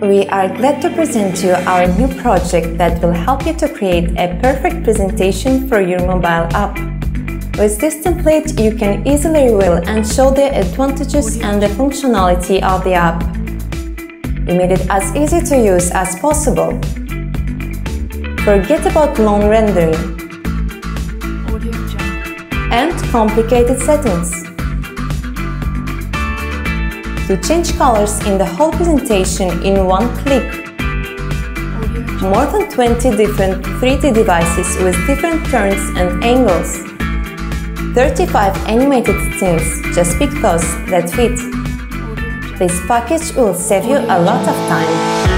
We are glad to present you our new project that will help you to create a perfect presentation for your mobile app. With this template, you can easily reveal and show the advantages and the functionality of the app. We made it as easy to use as possible. Forget about long rendering and complicated settings. To change colors in the whole presentation in one click. More than 20 different 3D devices with different turns and angles. 35 animated scenes just pick those that fit. This package will save you a lot of time.